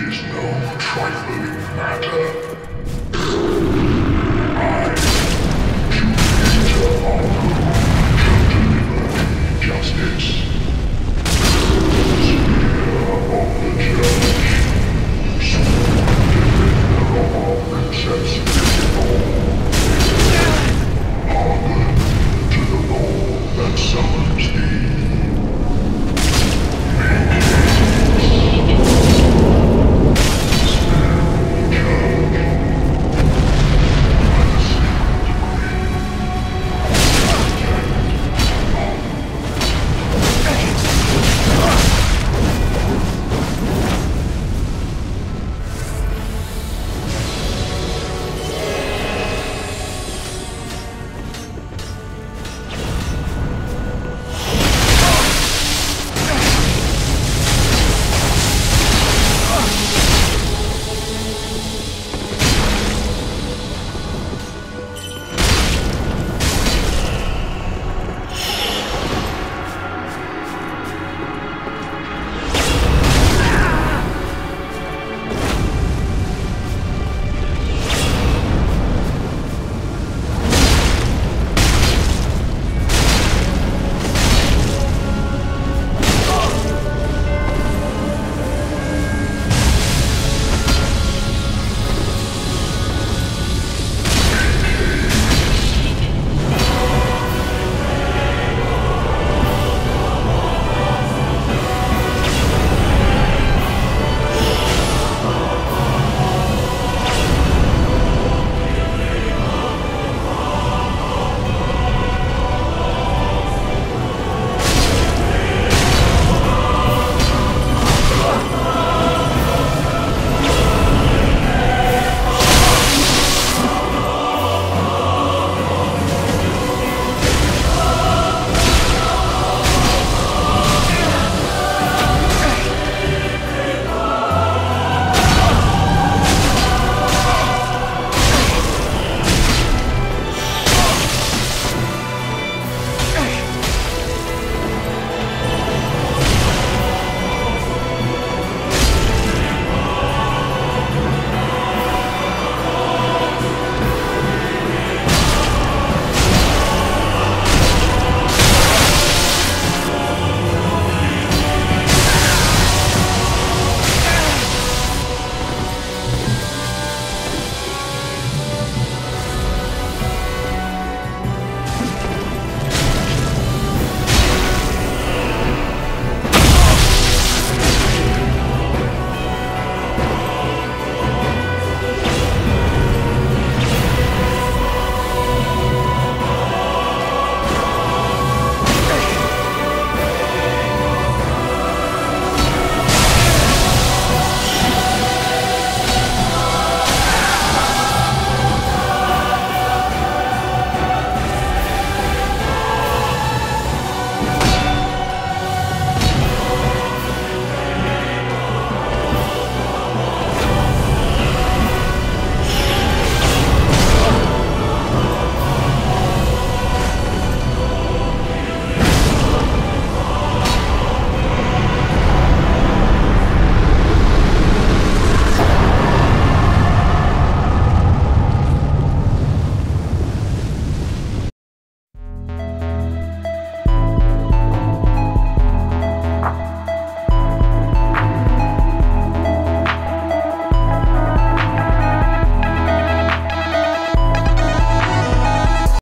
is no trifling matter.